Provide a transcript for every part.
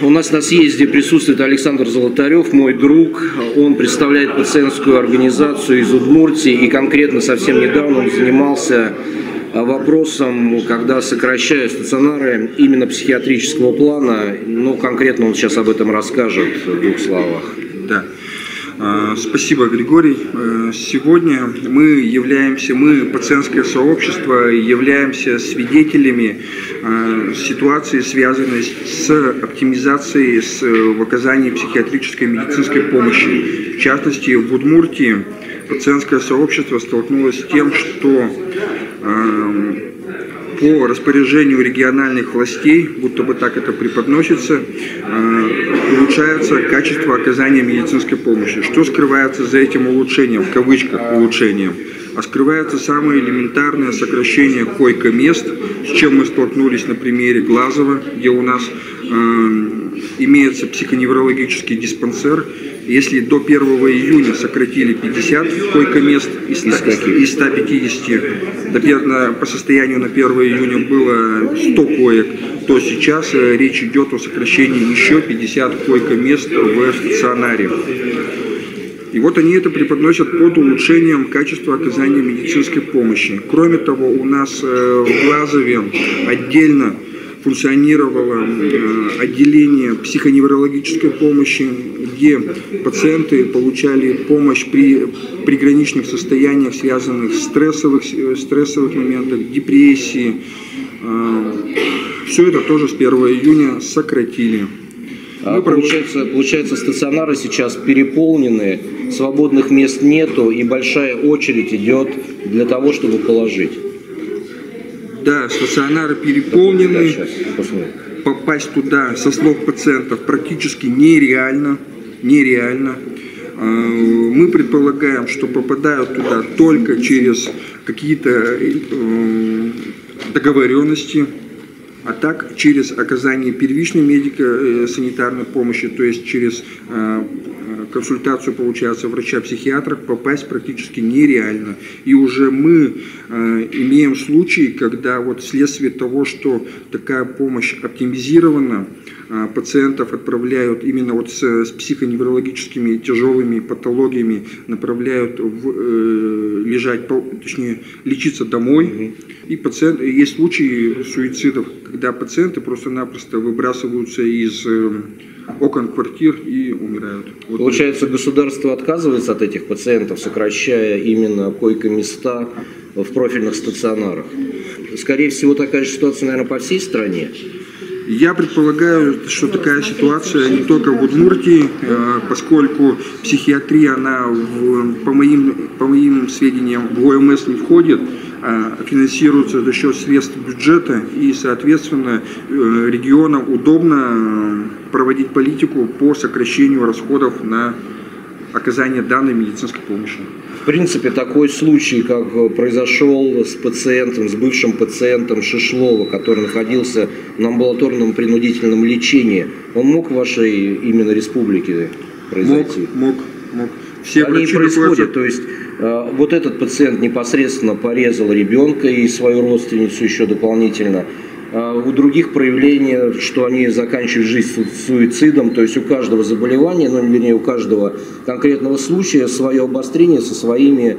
У нас на съезде присутствует Александр Золотарёв, мой друг. Он представляет пациентскую организацию из Удмуртии, и конкретно совсем недавно он занимался вопросом, когда сокращают стационары именно психиатрического плана. Ну, конкретно он сейчас об этом расскажет в двух словах. Да. Спасибо, Григорий. Сегодня мы, пациентское сообщество, являемся свидетелями ситуации, связанной с оптимизацией в оказании психиатрической медицинской помощи. В частности, в Удмуртии пациентское сообщество столкнулось с тем, что по распоряжению региональных властей, будто бы так это преподносится, улучшается качество оказания медицинской помощи. Что скрывается за этим улучшением, в кавычках улучшением? А скрывается самое элементарное сокращение койко-мест, с чем мы столкнулись на примере Глазова, где у нас имеется психоневрологический диспансер. Если до 1 июня сократили 50 койко-мест из 150, наверное, по состоянию на 1 июня было 100 коек, то сейчас речь идет о сокращении еще 50 койко-мест в стационаре. И вот они это преподносят под улучшением качества оказания медицинской помощи. Кроме того, у нас в Глазове отдельно функционировало отделение психоневрологической помощи, где пациенты получали помощь при приграничных состояниях, связанных с стрессовых моментах, депрессии. Все это тоже с 1 июня сократили. Получается, стационары сейчас переполнены, свободных мест нету, и большая очередь идет для того, чтобы положить. Да, стационары переполнены, попасть туда, со слов пациентов, практически нереально. Мы предполагаем, что попадают туда только через какие-то договоренности, а так через оказание первичной медико-санитарной помощи, то есть через консультацию, получается, врача-психиатра попасть практически нереально. И уже мы имеем случаи, когда вот вследствие того, что такая помощь оптимизирована, пациентов отправляют именно вот с психоневрологическими тяжелыми патологиями, направляют лечиться домой. И есть случаи суицидов, когда пациенты просто-напросто выбрасываются из окон квартир и умирают. Вот. Получается, государство отказывается от этих пациентов, сокращая именно койко-места в профильных стационарах. Скорее всего, такая же ситуация, наверное, по всей стране. Я предполагаю, что такая ситуация не только в Удмуртии, поскольку психиатрия, она, по моим сведениям, в ОМС не входит, финансируется за счет средств бюджета, и, соответственно, регионам удобно проводить политику по сокращению расходов на оказание данной медицинской помощи. В принципе, такой случай, как произошел с бывшим пациентом Шишлова, который находился на амбулаторном принудительном лечении, он мог в вашей именно республике произойти? Мог. Все они происходят, то есть вот этот пациент непосредственно порезал ребенка и свою родственницу еще дополнительно. У других проявления, что они заканчивают жизнь суицидом, то есть у каждого заболевания, ну, вернее, у каждого конкретного случая свое обострение со своими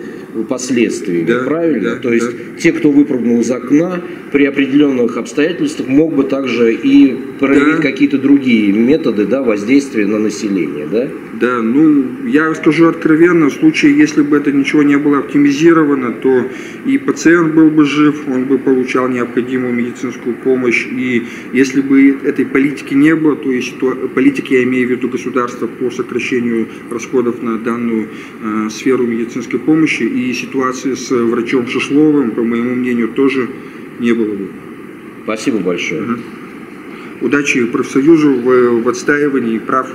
последствиями, да, правильно? Да, то есть те, кто выпрыгнул из окна, при определенных обстоятельствах мог бы также и проявить какие-то другие методы воздействия на население, да? Да, ну, я скажу откровенно, в случае, если бы это ничего не было оптимизировано, то и пациент был бы жив, он бы получал необходимую медицинскую помощь, и если бы этой политики не было, то есть политики, я имею в виду государство, по сокращению расходов на данную сферу медицинской помощи, и ситуации с врачом Шишловым, по моему мнению, тоже не было бы. Спасибо большое. Удачи профсоюзу в отстаивании прав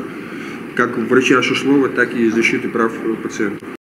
как врача Шишлова, так и защиты прав пациентов.